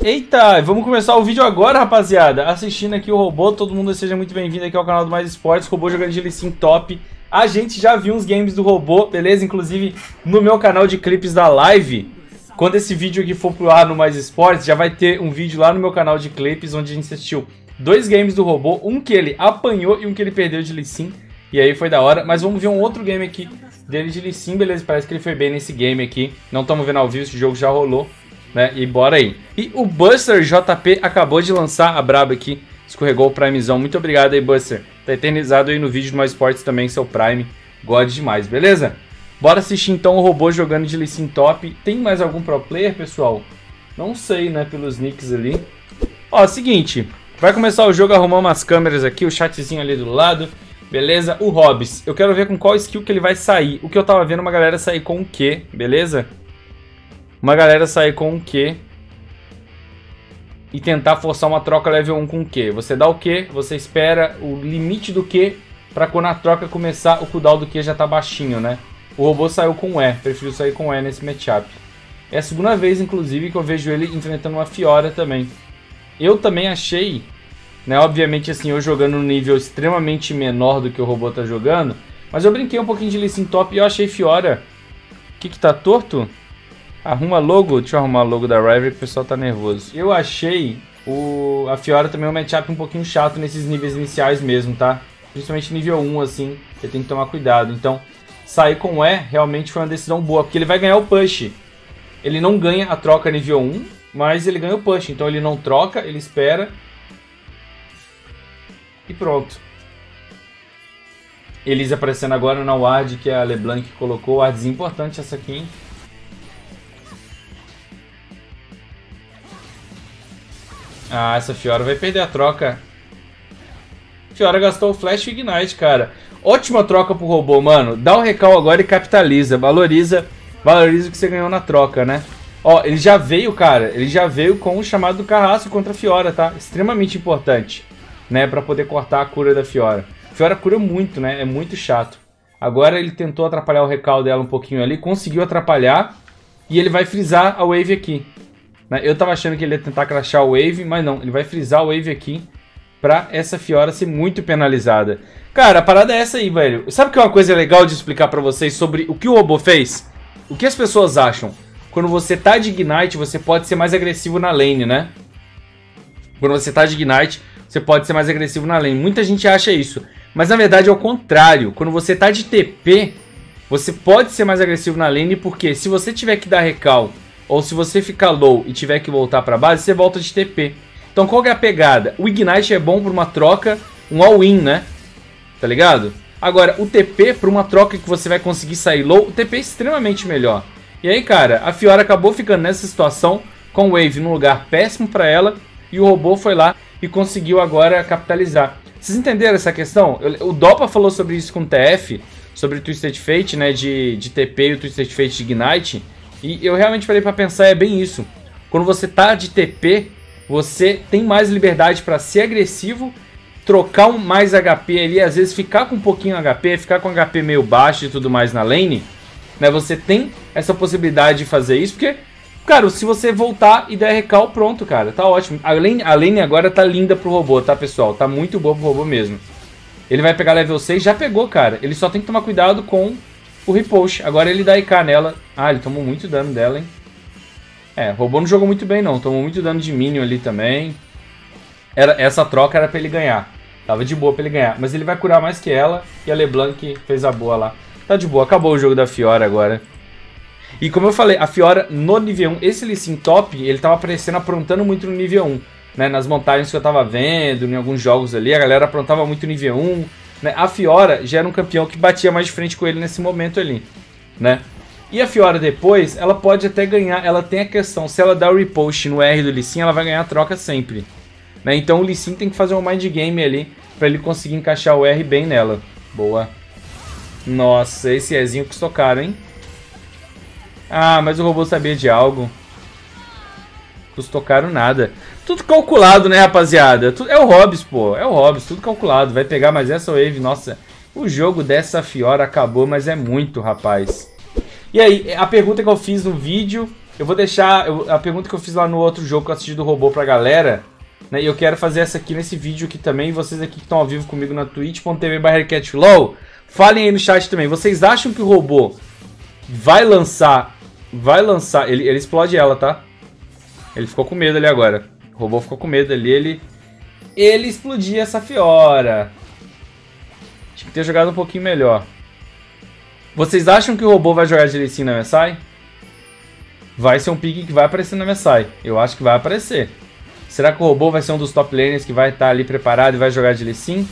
Eita, vamos começar o vídeo agora, rapaziada. Assistindo aqui o robô, todo mundo seja muito bem-vindo aqui ao canal do Mais Esports. Robô jogando de Lee Sin top. A gente já viu uns games do robô, beleza? Inclusive no meu canal de clipes da live. Quando esse vídeo aqui for pro ar no Mais Esports, já vai ter um vídeo lá no meu canal de clipes onde a gente assistiu dois games do robô, um que ele apanhou e um que ele perdeu de Lee Sin. E aí foi da hora, mas vamos ver um outro game aqui dele de Lee Sin, beleza? Parece que ele foi bem nesse game aqui. Não estamos vendo ao vivo, esse jogo já rolou, né? E bora aí. E o Buster JP acabou de lançar a braba aqui. Escorregou o Primezão. Muito obrigado aí, Buster. Tá eternizado aí no vídeo do Mais Esports também, seu Prime. God demais, beleza? Bora assistir então o robô jogando de Lee Sin top. Tem mais algum pro player, pessoal? Não sei, né? Pelos nicks ali. Ó, seguinte. Vai começar o jogo, arrumando umas câmeras aqui, o chatzinho ali do lado. Beleza? O Hobbs, eu quero ver com qual skill que ele vai sair. O que eu tava vendo, uma galera sair com o Q, beleza? Uma galera sair com o Q e tentar forçar uma troca level 1 com o Q. Você dá o Q, você espera o limite do Q pra quando a troca começar, o cooldown do Q já tá baixinho, né? O robô saiu com E, prefiro sair com E nesse matchup. É a segunda vez, inclusive, que eu vejo ele enfrentando uma Fiora também. Eu também achei... Né, obviamente, assim, eu jogando um nível extremamente menor do que o robô tá jogando. Mas eu brinquei um pouquinho de Lee Sin top e eu achei Fiora. O que que tá torto? Arruma logo. Deixa eu arrumar logo da Riven que o pessoal tá nervoso. Eu achei a Fiora também um matchup um pouquinho chato nesses níveis iniciais mesmo, tá? Principalmente nível 1, assim, você tem que tomar cuidado. Então, sair com E realmente foi uma decisão boa, porque ele vai ganhar o push. Ele não ganha a troca nível 1, mas ele ganha o push. Então ele não troca, ele espera... E pronto. Elise aparecendo agora na ward que a LeBlanc colocou. Wardzinha importante essa aqui, hein? Ah, essa Fiora vai perder a troca. Fiora gastou o Flash e o Ignite, cara. Ótima troca pro robô, mano. Dá o recal agora e capitaliza. Valoriza o que você ganhou na troca, né? Ó, ele já veio, cara. Ele já veio com o chamado do carrasco contra a Fiora, tá? Extremamente importante. Né, pra poder cortar a cura da Fiora. Fiora cura muito, né? É muito chato. Agora ele tentou atrapalhar o recal dela um pouquinho ali. Conseguiu atrapalhar. E ele vai frisar a wave aqui. Né? Eu tava achando que ele ia tentar crashar a wave, mas não. Ele vai frisar a wave aqui pra essa Fiora ser muito penalizada. Cara, a parada é essa aí, velho. Sabe que é uma coisa legal de explicar pra vocês sobre o que o robô fez? O que as pessoas acham? Quando você tá de Ignite, você pode ser mais agressivo na lane, né? Quando você tá de Ignite... Você pode ser mais agressivo na lane. Muita gente acha isso. Mas na verdade é o contrário. Quando você tá de TP, você pode ser mais agressivo na lane. Porque se você tiver que dar recal, ou se você ficar low e tiver que voltar pra base, você volta de TP. Então qual que é a pegada? O Ignite é bom pra uma troca, um all-in, né? Tá ligado? Agora, o TP pra uma troca que você vai conseguir sair low, o TP é extremamente melhor. E aí, cara, a Fiora acabou ficando nessa situação com o Wave num lugar péssimo pra ela. E o robô foi lá e conseguiu agora capitalizar. Vocês entenderam essa questão? O Dopa falou sobre isso com o TF, sobre o Twisted Fate, né, de TP e o Twisted Fate de Ignite. E eu realmente parei pra pensar, é bem isso. Quando você tá de TP, você tem mais liberdade pra ser agressivo, trocar mais HP ali, às vezes ficar com um pouquinho HP, ficar com HP meio baixo e tudo mais na lane. Né, você tem essa possibilidade de fazer isso, porque... Cara, se você voltar e der recal, pronto, cara. Tá ótimo. A lane agora tá linda pro robô, tá, pessoal? Tá muito boa pro robô mesmo. Ele vai pegar level 6. Já pegou, cara. Ele só tem que tomar cuidado com o repost. Agora ele dá IK nela. Ah, ele tomou muito dano dela, hein? É, o robô não jogou muito bem, não. Tomou muito dano de minion ali também. Essa troca era pra ele ganhar. Tava de boa pra ele ganhar. Mas ele vai curar mais que ela. E a LeBlanc fez a boa lá. Tá de boa. Acabou o jogo da Fiora agora. E como eu falei, a Fiora no nível 1, esse Lee Sin top, ele tava aparecendo aprontando muito no nível 1, né? Nas montagens que eu tava vendo, em alguns jogos ali, a galera aprontava muito no nível 1, né? A Fiora já era um campeão que batia mais de frente com ele nesse momento ali, né? E a Fiora depois, ela pode até ganhar, ela tem a questão, se ela dar o repost no R do Lee Sin, ela vai ganhar a troca sempre, né? Então o Lee Sin tem que fazer um mind game ali, pra ele conseguir encaixar o R bem nela. Boa. Nossa, esse Ezinho custou caro, hein? Ah, mas o robô sabia de algo. Custou caro nada. Tudo calculado, né, rapaziada? É o Hobbs, pô. É o Hobbs, tudo calculado. Vai pegar mais essa wave. Nossa, o jogo dessa Fiora acabou, mas é muito, rapaz. E aí, a pergunta que eu fiz no vídeo Eu vou deixar a pergunta que eu fiz lá no outro jogo que eu assisti do robô pra galera, né? E eu quero fazer essa aqui nesse vídeo aqui também. Vocês aqui que estão ao vivo comigo na twitch.tv/catlow, falem aí no chat também. Vocês acham que o robô vai lançar... Ele explode ela, tá? Ele ficou com medo ali agora. O robô ficou com medo ali, ele explodia essa Fiora. Tinha que ter jogado um pouquinho melhor. Vocês acham que o robô vai jogar de Lee Sin na Mesai? Vai ser um pick que vai aparecer na Mesai. Eu acho que vai aparecer. Será que o robô vai ser um dos top laners que vai estar ali preparado e vai jogar de Lee Sin?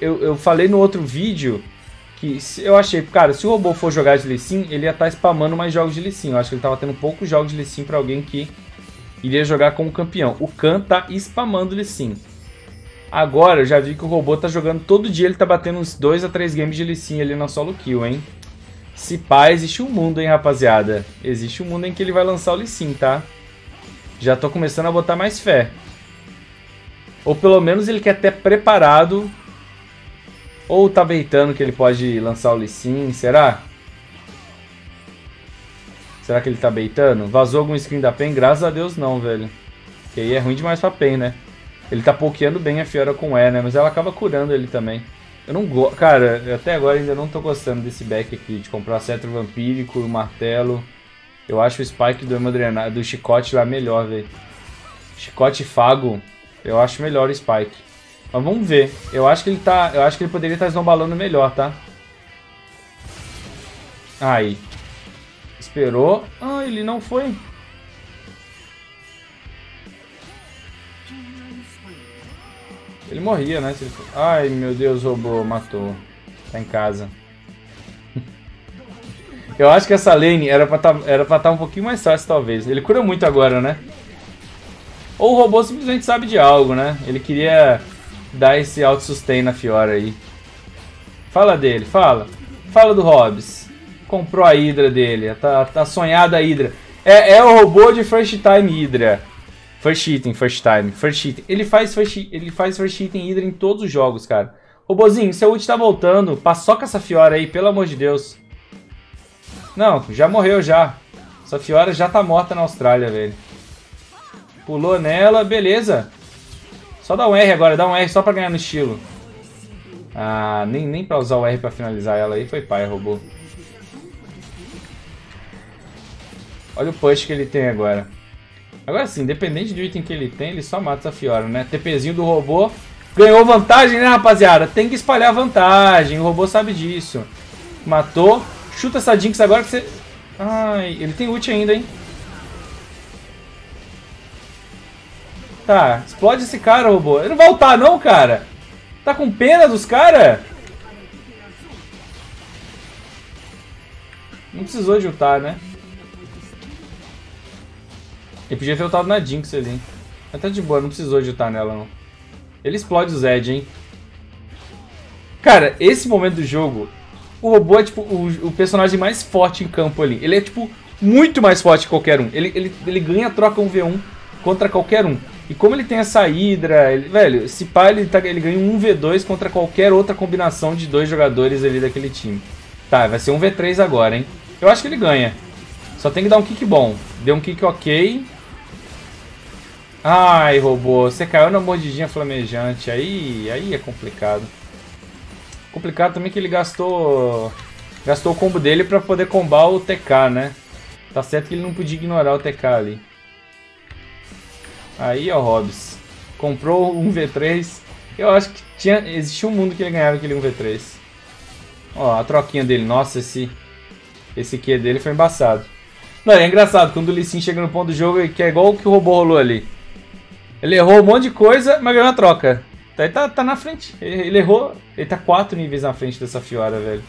Eu falei no outro vídeo que eu achei, cara, se o robô for jogar de Lee Sin, ele ia estar spamando mais jogos de Lee Sin. Eu acho que ele estava tendo poucos jogos de Lee Sin para alguém que iria jogar como campeão. O Khan tá spamando Lee Sin. Agora eu já vi que o robô tá jogando todo dia, ele tá batendo uns 2 a 3 games de Lee Sin ali na solo kill, hein? Se pá, existe um mundo, hein, rapaziada? Existe um mundo em que ele vai lançar o Lee Sin, tá? Já tô começando a botar mais fé. Ou pelo menos ele quer ter preparado. Ou tá beitando que ele pode lançar o Lee Sin, será? Será que ele tá beitando? Vazou algum screen da Pen? Graças a Deus não, velho. Porque aí é ruim demais pra Pen, né? Ele tá pokeando bem a Fiora com E, né? Mas ela acaba curando ele também. Eu não gosto... Cara, eu até agora ainda não tô gostando desse back aqui. De comprar cetro vampírico, o martelo. Eu acho o spike do Chicote lá melhor, velho. Chicote Fago. Eu acho melhor o spike. Mas vamos ver. Eu acho que ele tá... Eu acho que ele poderia estar snowballando melhor, tá? Aí. Esperou. Ah, ele não foi... Ele morria, né? Se ele... Ai, meu Deus, robô, matou. Tá em casa. Eu acho que essa lane era pra tá um pouquinho mais fácil, talvez. Ele cura muito agora, né? Ou o robô simplesmente sabe de algo, né? Ele queria dar esse auto-sustain na Fiora aí. Fala dele, fala. Fala do Hobbs. Comprou a Hydra dele. Tá sonhada a Hydra. É o robô de first time Hydra. First hitting. Ele faz first hitting Hydra em todos os jogos, cara. Robozinho, seu ult tá voltando. Paçoca essa Fiora aí, pelo amor de Deus. Não, já morreu já. Essa Fiora já tá morta na Austrália, velho. Pulou nela, beleza. Só dá um R agora, dá um R só pra ganhar no estilo. Ah, nem pra usar o R pra finalizar ela aí. Foi pai, robô. Olha o push que ele tem agora. Agora sim, independente do item que ele tem, ele só mata essa Fiora, né? TPzinho do robô. Ganhou vantagem, né, rapaziada? Tem que espalhar vantagem. O robô sabe disso. Matou. Chuta essa Jinx agora que você... Ai, ele tem ult ainda, hein? Tá, explode esse cara, robô. Ele não vai ultar não, cara. Tá com pena dos caras? Não precisou de ultar, né? Ele podia ter ultado na Jinx ali, hein? Mas tá de boa, não precisou de ultar nela, não. Ele explode o Zed, hein? Cara, esse momento do jogo, o robô é, tipo, o personagem mais forte em campo ali. Ele é, tipo, muito mais forte que qualquer um. Ele ganha, troca um V1 contra qualquer um. E como ele tem essa Hydra, velho, se pá, ele ganha um V2 contra qualquer outra combinação de dois jogadores ali daquele time. Tá, vai ser um V3 agora, hein? Eu acho que ele ganha. Só tem que dar um kick bom. Deu um kick ok. Ai, robô, você caiu na mordidinha flamejante, aí é complicado. Complicado também que ele gastou o combo dele pra poder combar o TK, né? Tá certo que ele não podia ignorar o TK ali. Aí, ó, Hobbs. Comprou um V3. Eu acho que existia um mundo que ele ganhava aquele 1v3. Ó, a troquinha dele. Nossa, esse Q dele foi embaçado. Não, é engraçado, quando o Lee Sin chega no ponto do jogo, que é igual o que o robô rolou ali. Ele errou um monte de coisa, mas ganhou a troca. Daí tá na frente. Ele errou. Ele tá 4 níveis na frente dessa Fiora, velho.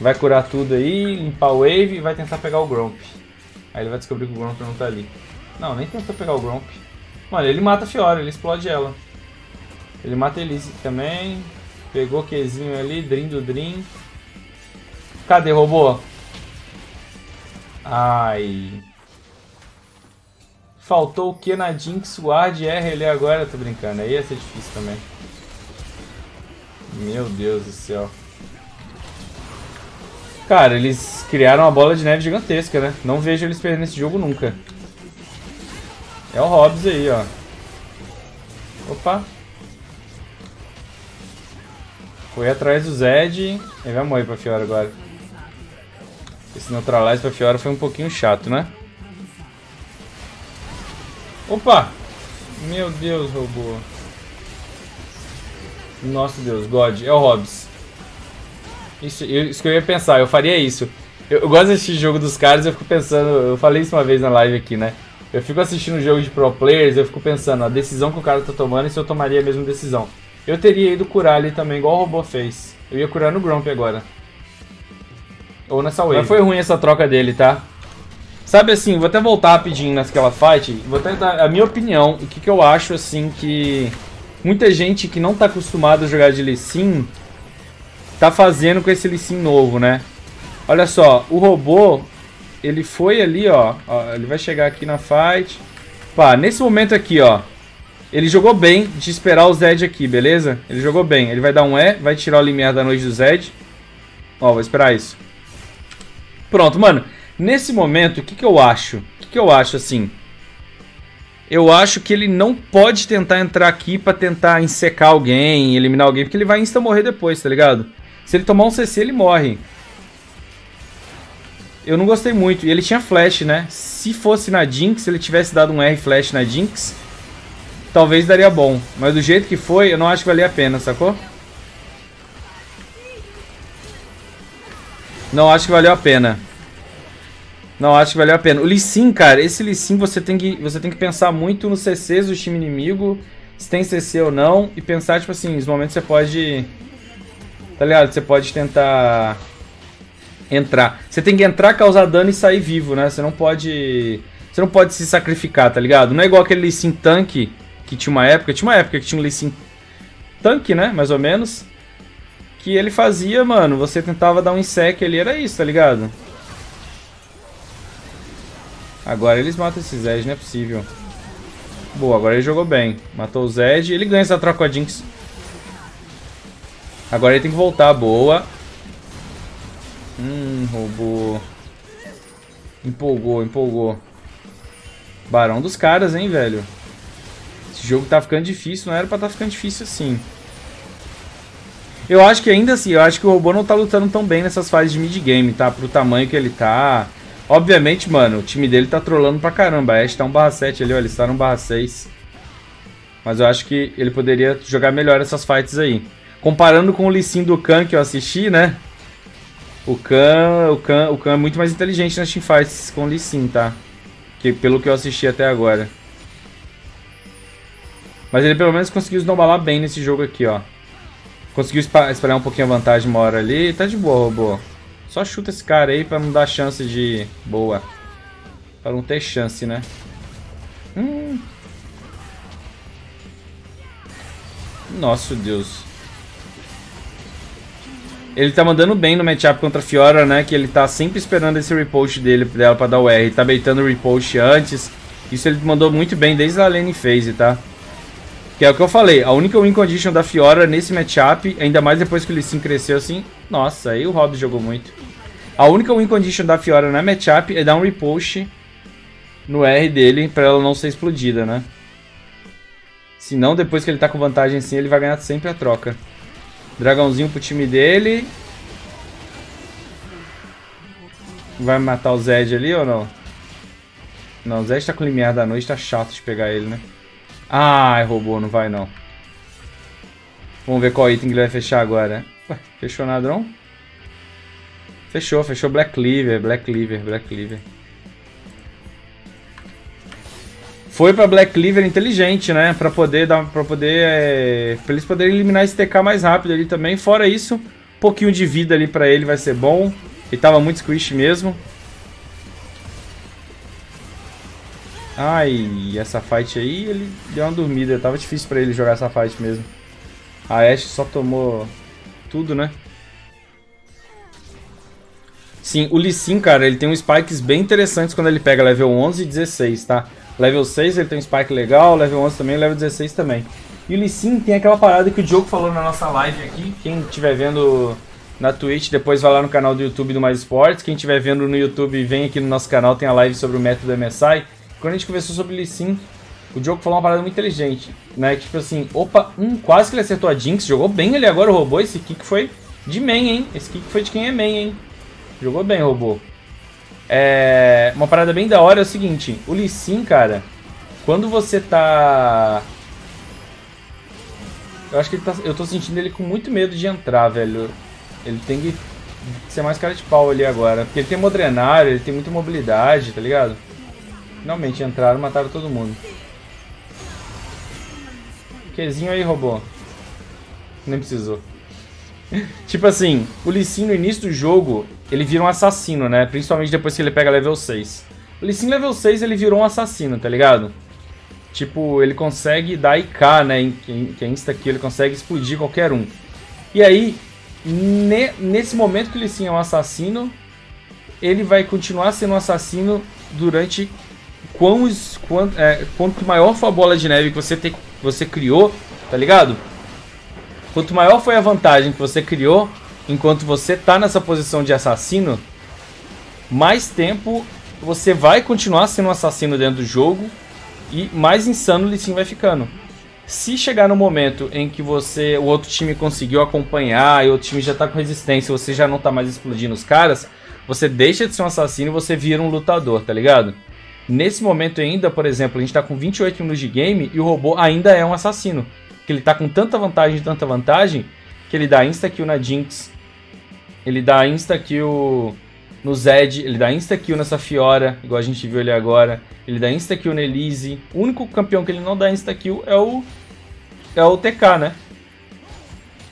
Vai curar tudo aí, limpar o wave e vai tentar pegar o Gromp. Aí ele vai descobrir que o Gromp não tá ali. Não, nem tentou pegar o Gromp. Mano, ele mata a Fiora, ele explode ela. Ele mata a Elise também. Pegou o Qzinho ali, Dream do Dream. Cadê, robô? Ai. Faltou o Q na Jinx, Ward e R ali agora. Tô brincando, aí ia ser difícil também. Meu Deus do céu. Cara, eles criaram uma bola de neve gigantesca, né? Não vejo eles perdendo esse jogo nunca. É o Hobbs aí, ó. Opa. Foi atrás do Zed. Ele vai morrer pra Fiora agora. Esse neutralize pra Fiora foi um pouquinho chato, né? Opa! Meu Deus, robô. Nossa Deus, God. É o Hobbs. Isso que eu ia pensar, eu faria isso. Eu gosto de assistir jogo dos caras, eu fico pensando... Eu falei isso uma vez na live aqui, né? Eu fico assistindo jogo de pro players, eu fico pensando a decisão que o cara tá tomando e se eu tomaria a mesma decisão. Eu teria ido curar ali também, igual o robô fez. Eu ia curar no Gromp agora. Ou nessa wave. Mas foi ruim essa troca dele, tá? Sabe assim, vou até voltar rapidinho naquela fight. Vou até dar a minha opinião, o que eu acho assim que... Muita gente que não tá acostumada a jogar de Lee Sin tá fazendo com esse Lee Sin novo, né? Olha só, o robô... Ele foi ali, ó, ele vai chegar aqui na fight. Pá, nesse momento aqui, ó, ele jogou bem de esperar o Zed aqui, beleza? Ele jogou bem, ele vai dar um E, vai tirar o limiar da noite do Zed. Ó, vou esperar isso. Pronto, mano, nesse momento, o que eu acho? O que eu acho, assim? Eu acho que ele não pode tentar entrar aqui pra tentar ensecar alguém, eliminar alguém, porque ele vai insta morrer depois, tá ligado? Se ele tomar um CC, ele morre. Eu não gostei muito. E ele tinha flash, né? Se fosse na Jinx, se ele tivesse dado um R flash na Jinx, talvez daria bom. Mas do jeito que foi, eu não acho que valia a pena, sacou? Não acho que valeu a pena. Não acho que valeu a pena. O Lee Sin, cara, esse Lee Sin você tem que pensar muito nos CCs do time inimigo, se tem CC ou não, e pensar, tipo assim, nos momentos você pode... Tá ligado? Você pode tentar... Entrar. Você tem que entrar, causar dano e sair vivo, né? Você não pode se sacrificar, tá ligado? Não é igual aquele Lee Sin tanque que tinha uma época. Tinha uma época que tinha um Lee Sin tanque, né? Mais ou menos. Que ele fazia, mano. Você tentava dar um insec ali. Era isso, tá ligado? Agora eles matam esse Zed, não é possível. Boa, agora ele jogou bem. Matou o Zed. Ele ganha essa troca com a Jinx. Agora ele tem que voltar. Boa. Roubou. Empolgou, empolgou. Barão dos caras, hein, velho. Esse jogo tá ficando difícil, não era pra tá ficando difícil assim. Eu acho que ainda assim, eu acho que o robô não tá lutando tão bem nessas fases de mid-game, tá? Pro tamanho que ele tá. Obviamente, mano, o time dele tá trollando pra caramba. A Ashe tá 1/7 ali, ó, ele está no 1/6. Mas eu acho que ele poderia jogar melhor essas fights aí. Comparando com o Lee Sin do Khan que eu assisti, né? O Khan é muito mais inteligente nas teamfights com o Lee Sin, tá? Que, pelo que eu assisti até agora. Mas ele pelo menos conseguiu snowballar bem nesse jogo aqui, ó. Conseguiu espalhar um pouquinho a vantagem uma hora ali. Tá de boa, robô. Só chuta esse cara aí pra não dar chance de... Boa. Pra não ter chance, né? Nossa, Deus. Ele tá mandando bem no matchup contra a Fiora, né? Que ele tá sempre esperando esse repost dela pra dar o R. Ele tá baitando o repost antes. Isso ele mandou muito bem desde a lane phase, tá? Que é o que eu falei. A única win condition da Fiora nesse matchup, ainda mais depois que o Lee Sin cresceu assim... Nossa, aí o Hobbs jogou muito. A única win condition da Fiora na matchup é dar um repost no R dele pra ela não ser explodida, né? Senão, depois que ele tá com vantagem assim, ele vai ganhar sempre a troca. Dragãozinho pro time dele. Vai matar o Zed ali ou não? Não, o Zed tá com o limiar da noite. Tá chato de pegar ele, né? Ai, roubou. Não vai, não. Vamos ver qual item que ele vai fechar agora. Ué, fechou nadrão? Fechou, fechou Black Cleaver. Black Cleaver, Black Cleaver. Foi pra Black Cleaver inteligente, né? Pra poder dar. Pra eles poderem eliminar esse TK mais rápido ali também. Fora isso, um pouquinho de vida ali pra ele vai ser bom. Ele tava muito squish mesmo. Ai, essa fight aí, ele deu uma dormida. Tava difícil pra ele jogar essa fight mesmo. A Ashe só tomou tudo, né? Sim, o Lee Sin, cara, ele tem uns spikes bem interessantes quando ele pega level 11 e 16, tá? Level 6 ele tem um spike legal, level 11 também, level 16 também. E o Lee Sin tem aquela parada que o Diogo falou na nossa live aqui. Quem estiver vendo na Twitch, depois vai lá no canal do YouTube do Mais Esports. Quem estiver vendo no YouTube, vem aqui no nosso canal, tem a live sobre o método MSI. Quando a gente conversou sobre Lee Sin, o Diogo falou uma parada muito inteligente, né? Que tipo assim, opa, quase que ele acertou a Jinx, jogou bem ali agora o robô, esse kick foi de main, hein? Esse kick foi de quem é main, hein? Jogou bem o robô. É... uma parada bem da hora é o seguinte, o Lee Sin, cara, quando você tá... eu acho que ele tá... eu tô sentindo ele com muito medo de entrar, velho. Ele tem que ser mais cara de pau ali agora. Porque ele tem modrenário, ele tem muita mobilidade, tá ligado? Finalmente entraram, mataram todo mundo. Quezinho aí, robô. Nem precisou. Tipo assim, o Lee Sin no início do jogo, ele vira um assassino, né? Principalmente depois que ele pega level 6. O Lee Sin level 6, ele virou um assassino, tá ligado? Tipo, ele consegue dar IK, né? Que é insta-kill, ele consegue explodir qualquer um. E aí, nesse momento que o Lee Sin é um assassino, ele vai continuar sendo um assassino durante quanto maior for a bola de neve que você criou, tá ligado? Quanto maior foi a vantagem que você criou, enquanto você tá nessa posição de assassino, mais tempo você vai continuar sendo um assassino dentro do jogo e mais insano o Lee Sin vai ficando. Se chegar no momento em que você, o outro time conseguiu acompanhar e o outro time já tá com resistência, você já não tá mais explodindo os caras, você deixa de ser um assassino e você vira um lutador, tá ligado? Nesse momento ainda, por exemplo, a gente tá com 28 minutos de game e o robô ainda é um assassino. Que ele tá com tanta vantagem, que ele dá insta-kill na Jinx, ele dá insta-kill no Zed, ele dá insta-kill nessa Fiora, igual a gente viu ele agora, ele dá insta-kill na Elise. O único campeão que ele não dá insta-kill é o TK, né?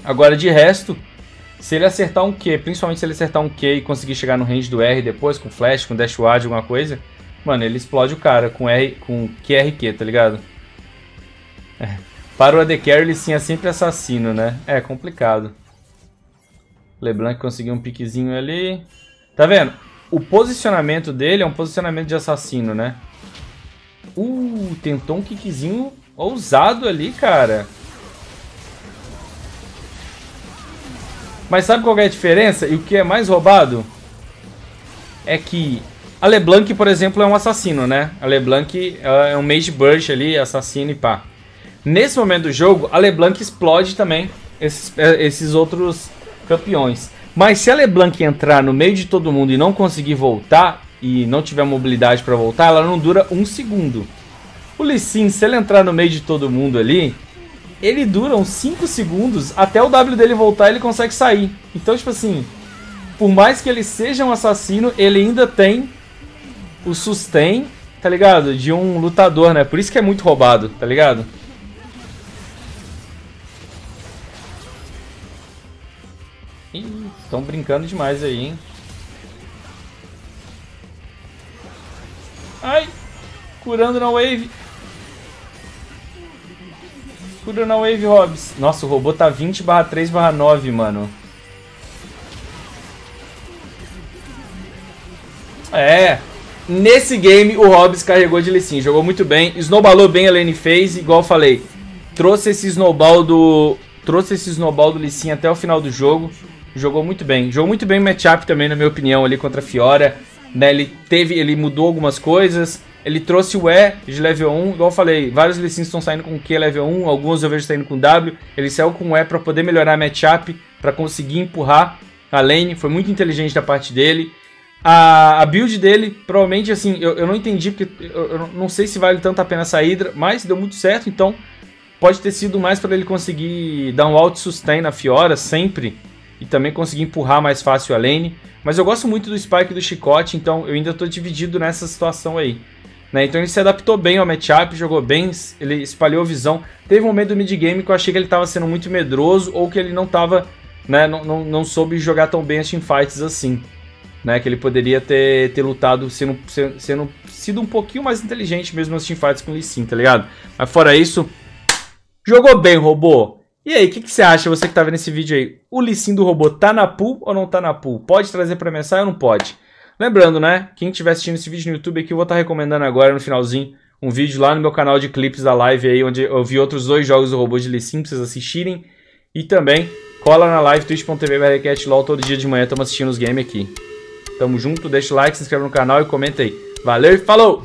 Agora, de resto, se ele acertar um Q, principalmente se ele acertar um Q e conseguir chegar no range do R depois, com flash, com dash ward, alguma coisa, mano, ele explode o cara com R, com QRQ, tá ligado? É. Para o AD Carry, ele sim é sempre assassino, né? É complicado. LeBlanc conseguiu um piquezinho ali. Tá vendo? O posicionamento dele é um posicionamento de assassino, né? Tentou um kickzinho ousado ali, cara. Mas sabe qual é a diferença? E o que é mais roubado? É que a LeBlanc, por exemplo, é um assassino, né? A LeBlanc é um mage burst ali, assassino e pá. Nesse momento do jogo, a LeBlanc explode também esses outros campeões. Mas se a LeBlanc entrar no meio de todo mundo e não conseguir voltar, e não tiver mobilidade pra voltar, ela não dura um segundo. O Lee Sin, se ele entrar no meio de todo mundo ali, ele dura uns 5 segundos, até o W dele voltar ele consegue sair. Então, tipo assim, por mais que ele seja um assassino, ele ainda tem o sustain, tá ligado? De um lutador, né? Por isso que é muito roubado, tá ligado? Ih, estão brincando demais aí, hein? Ai! Curando na wave! Curando na wave, Hobbs. Nossa, o robô tá 20/3/9, mano. É! Nesse game, o Hobbs carregou de Lee Sin. Jogou muito bem. Snowballou bem a lane phase, igual eu falei. Trouxe esse snowball do Lee Sin até o final do jogo. Jogou muito bem. Jogou muito bem o matchup também, na minha opinião, ali contra a Fiora. Né? Ele mudou algumas coisas. Ele trouxe o E de level 1. Igual eu falei, vários Lee Sin estão saindo com Q level 1. Alguns eu vejo saindo com W. Ele saiu com o E para poder melhorar a matchup. Para conseguir empurrar a lane. Foi muito inteligente da parte dele. A build dele, provavelmente, assim, eu não entendi. Porque eu não sei se vale tanto a pena essa Hydra. Mas deu muito certo, então pode ter sido mais para ele conseguir dar um auto sustain na Fiora sempre. E também conseguir empurrar mais fácil a lane. Mas eu gosto muito do Spike e do Chicote, então eu ainda estou dividido nessa situação aí. Né? Então ele se adaptou bem ao matchup, jogou bem, ele espalhou a visão. Teve um momento do mid-game que eu achei que ele estava sendo muito medroso ou que ele não tava, né, não soube jogar tão bem as teamfights assim. Né? Que ele poderia ter lutado sendo um pouquinho mais inteligente mesmo nas teamfights com o Lee Sin, tá ligado? Mas fora isso, jogou bem, robô! E aí, o que você acha, você que tá vendo esse vídeo aí? O Lee Sin do robô tá na pool ou não tá na pool? Pode trazer pra mensagem ou não pode? Lembrando, né? Quem estiver assistindo esse vídeo no YouTube aqui, eu vou estar recomendando agora no finalzinho um vídeo lá no meu canal de clipes da live aí, onde eu vi outros 2 jogos do robô de Lee Sin pra vocês assistirem. E também Cola na live twitch.tv/BRCatLol todo dia de manhã, estamos assistindo os games aqui. Tamo junto, deixa o like, se inscreve no canal e comenta aí. Valeu e falou!